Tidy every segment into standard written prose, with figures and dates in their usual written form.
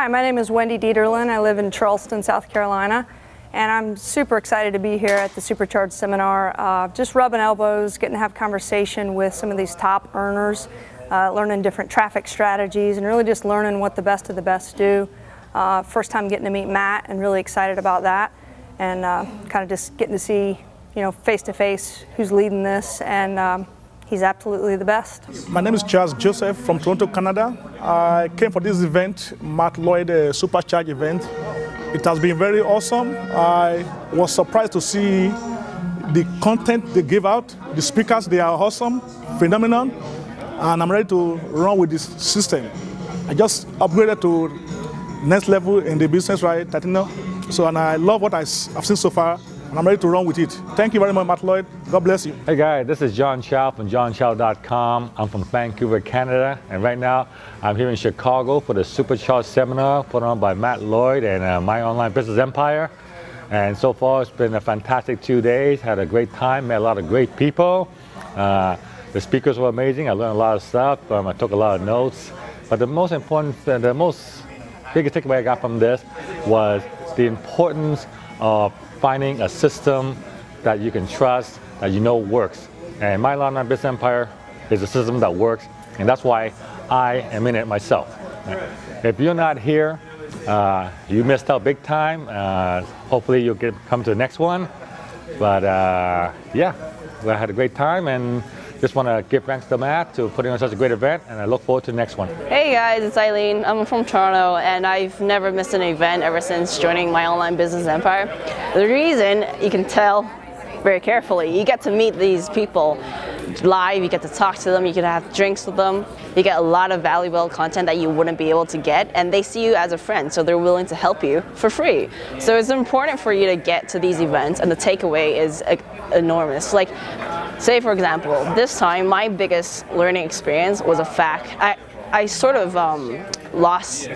Hi, my name is Wendy Dieterlin. I live in Charleston, South Carolina, and I'm super excited to be here at the Supercharged Seminar. Just rubbing elbows, getting to have conversation with some of these top earners, learning different traffic strategies, and really just learning what the best of the best do. First time getting to meet Matt, and really excited about that, and kind of just getting to see, you know, face to face who's leading this, and he's absolutely the best. My name is Charles Joseph from Toronto, Canada. I came for this event, Matt Lloyd Supercharged event. It has been very awesome. I was surprised to see the content they give out. The speakers, they are awesome, phenomenon, and I'm ready to run with this system. I just upgraded to next level in the business, right, Titanium? So, and I love what I've seen so far, and I'm ready to run with it. Thank you very much, Matt Lloyd. God bless you. Hey guys, this is John Chow from johnchow.com. I'm from Vancouver, Canada, and right now I'm here in Chicago for the Supercharged Seminar put on by Matt Lloyd and My Online Business Empire. And so far it's been a fantastic 2 days. Had a great time, met a lot of great people. The speakers were amazing. I learned a lot of stuff. I took a lot of notes. But the most important, biggest takeaway I got from this was the importance of finding a system that you can trust, that you know works. And My Online Business Empire is a system that works, and that's why I am in it myself. If you're not here, you missed out big time. Hopefully you'll come to the next one. But yeah, I had a great time, and just want to give thanks to Matt for putting on such a great event, and I look forward to the next one. Hey guys, it's Eileen. I'm from Toronto, and I've never missed an event ever since joining My Online Business Empire. The reason, you can tell very carefully, you get to meet these people live, you get to talk to them, you can have drinks with them, you get a lot of valuable content that you wouldn't be able to get, and they see you as a friend, so they're willing to help you for free. So it's important for you to get to these events, and the takeaway is enormous. Like, say for example, this time my biggest learning experience was a fact. I sort of lost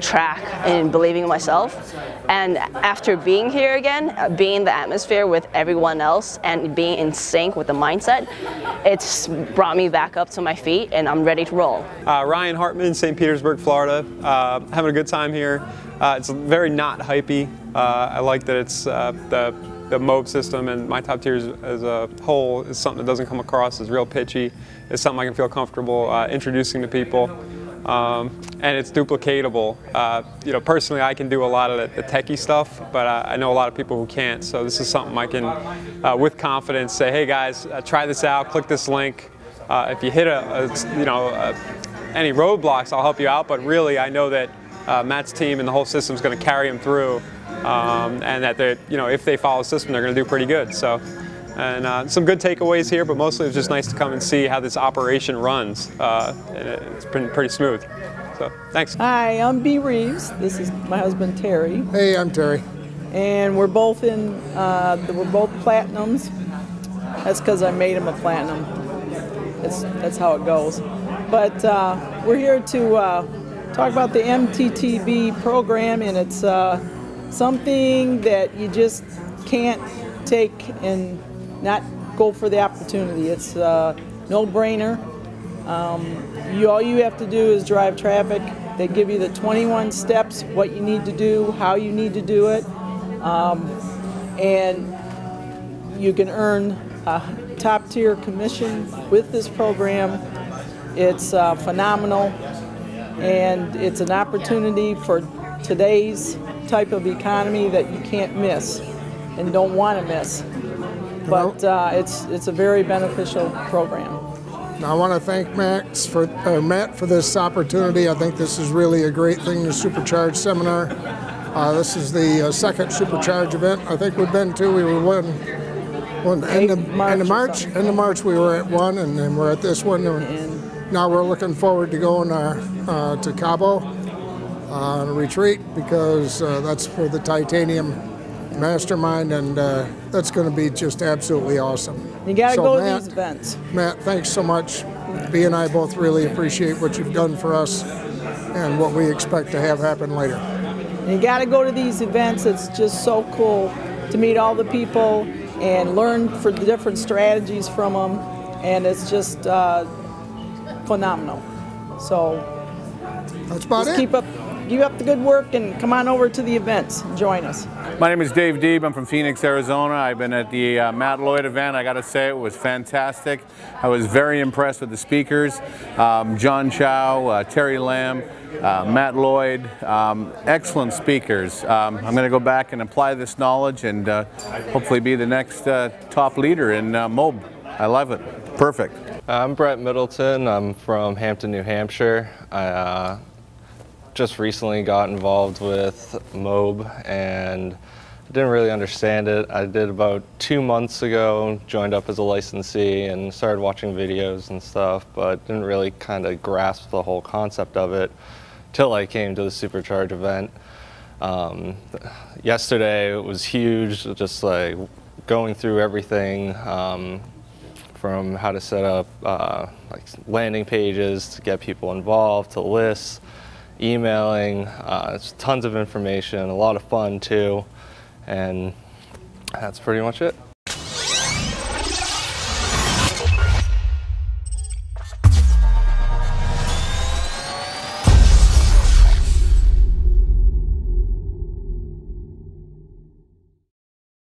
track in believing in myself, and after being here again, being in the atmosphere with everyone else and being in sync with the mindset, it's brought me back up to my feet, and I'm ready to roll. Ryan Hartman, St. Petersburg, Florida. Having a good time here. It's very not hypey. I like that it's the MOBE system, and My Top Tiers as a whole is something that doesn't come across as real pitchy. It's something I can feel comfortable introducing to people, and it's duplicatable. You know, personally, I can do a lot of the techie stuff, but I know a lot of people who can't, so this is something I can, with confidence, say, hey guys, try this out, click this link. If you hit any roadblocks, I'll help you out, but really I know that Matt's team and the whole system is going to carry them through. And that they, you know, if they follow the system, they're going to do pretty good. So, and some good takeaways here, but mostly it's just nice to come and see how this operation runs. And it's been pretty smooth. So, thanks. Hi, I'm Bea Reeves. This is my husband Terry. Hey, I'm Terry. And we're both in. We're both platinums. That's because I made him a platinum. That's how it goes. But we're here to talk about the MTTB program, and it's something that you just can't take and not go for the opportunity. It's a no-brainer. All you have to do is drive traffic. They give you the 21 steps, what you need to do, how you need to do it, and you can earn a top-tier commission with this program. It's phenomenal, and it's an opportunity for today's type of economy that you can't miss and don't want to miss. But it's a very beneficial program. I want to thank Matt for this opportunity. I think this is really a great thing, the Supercharged Seminar. This is the second Supercharged event I think we've been to. We were one end of March we were at one, and then we're at this one. And now we're looking forward to going to Cabo. On a retreat, because that's for the Titanium Mastermind, and that's going to be just absolutely awesome. You got to go to these events. Matt, thanks so much. Bea and I both really appreciate what you've done for us and what we expect to have happen later. You got to go to these events. It's just so cool to meet all the people and learn for the different strategies from them, and it's just phenomenal. So that's about it. Keep up. keep up the good work and come on over to the events and join us. My name is Dave Deeb. I'm from Phoenix, Arizona. I've been at the Matt Lloyd event. I got to say it was fantastic. I was very impressed with the speakers. John Chow, Terry Lamb, Matt Lloyd, excellent speakers. I'm going to go back and apply this knowledge and hopefully be the next top leader in MOBE. I love it. Perfect. I'm Brett Middleton. I'm from Hampton, New Hampshire. I just recently got involved with MOBE and didn't really understand it. I did about 2 months ago, joined up as a licensee and started watching videos and stuff, but didn't really kind of grasp the whole concept of it till I came to the Supercharged event. Yesterday it was huge, just like going through everything from how to set up like landing pages to get people involved, to lists, emailing. It's tons of information, a lot of fun too. And that's pretty much it.